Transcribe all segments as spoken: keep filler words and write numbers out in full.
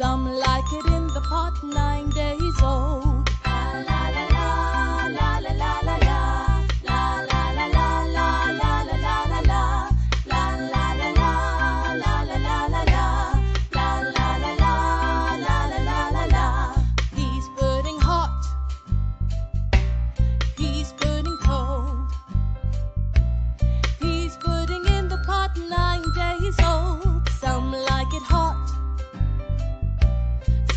Some like it in the pot nine days old. La la la la la la la la. La la la la la la la la la. La la la la la la la la la. La la la la la la la la. He's burning hot. He's burning cold. He's burning in the pot nine days old. Some like it hot.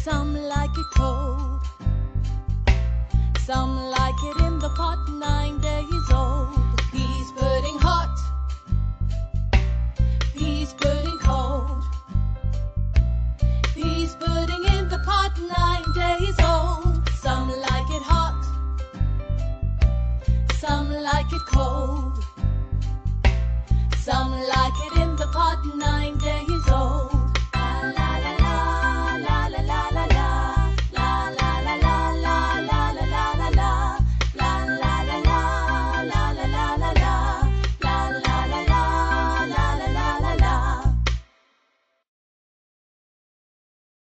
Some like it cold, some like it in the pot nine days old. He's burning hot, he's burning cold, he's burning in the pot nine days old. Some like it hot, some like it cold.